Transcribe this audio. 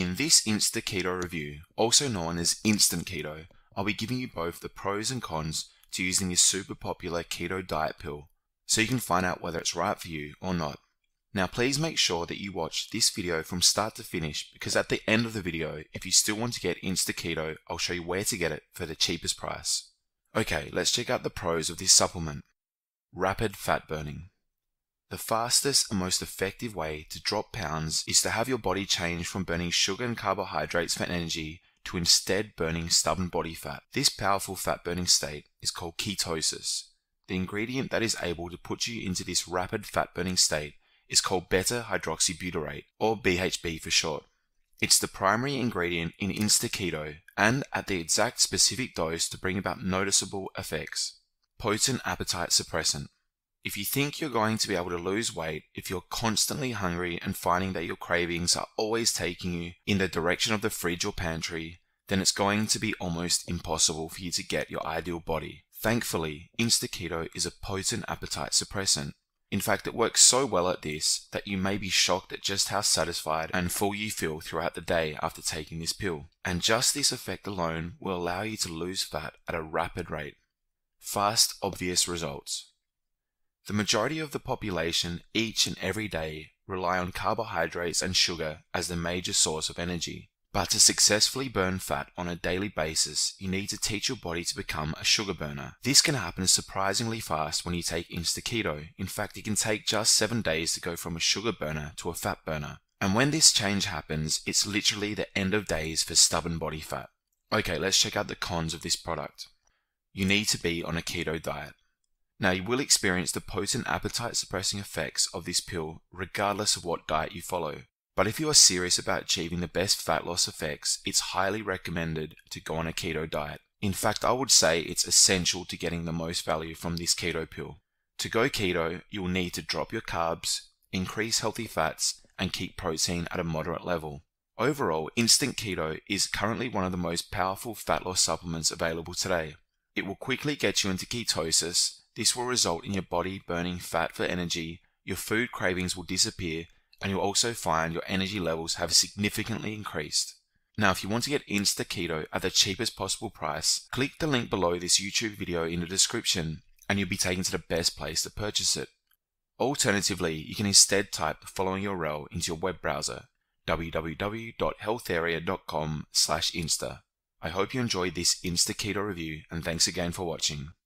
In this Insta Keto review, also known as Instant Keto, I'll be giving you both the pros and cons to using this super popular keto diet pill, so you can find out whether it's right for you or not. Now please make sure that you watch this video from start to finish, because at the end of the video, if you still want to get Insta Keto, I'll show you where to get it for the cheapest price. Okay, let's check out the pros of this supplement. Rapid fat burning. The fastest and most effective way to drop pounds is to have your body change from burning sugar and carbohydrates for energy to instead burning stubborn body fat. This powerful fat burning state is called ketosis. The ingredient that is able to put you into this rapid fat burning state is called beta-hydroxybutyrate, or BHB for short. It's the primary ingredient in Insta Keto, and at the exact specific dose to bring about noticeable effects. Potent appetite suppressant. If you think you're going to be able to lose weight if you're constantly hungry and finding that your cravings are always taking you in the direction of the fridge or pantry, then it's going to be almost impossible for you to get your ideal body. Thankfully, Insta Keto is a potent appetite suppressant. In fact, it works so well at this that you may be shocked at just how satisfied and full you feel throughout the day after taking this pill. And just this effect alone will allow you to lose fat at a rapid rate. Fast, obvious results. The majority of the population each and every day rely on carbohydrates and sugar as the major source of energy. But to successfully burn fat on a daily basis, you need to teach your body to become a sugar burner. This can happen surprisingly fast when you take Insta Keto. In fact, it can take just 7 days to go from a sugar burner to a fat burner. And when this change happens, it's literally the end of days for stubborn body fat. Okay, let's check out the cons of this product. You need to be on a keto diet. Now, you will experience the potent appetite-suppressing effects of this pill regardless of what diet you follow. But if you are serious about achieving the best fat loss effects, it's highly recommended to go on a keto diet. In fact, I would say it's essential to getting the most value from this keto pill. To go keto, you'll need to drop your carbs, increase healthy fats, and keep protein at a moderate level. Overall, Instant Keto is currently one of the most powerful fat loss supplements available today. It will quickly get you into ketosis. This will result in your body burning fat for energy, your food cravings will disappear, and you'll also find your energy levels have significantly increased. Now, if you want to get Insta Keto at the cheapest possible price, click the link below this YouTube video in the description, and you'll be taken to the best place to purchase it. Alternatively, you can instead type the following URL into your web browser, www.healtharea.com/insta. I hope you enjoyed this Insta Keto review, and thanks again for watching.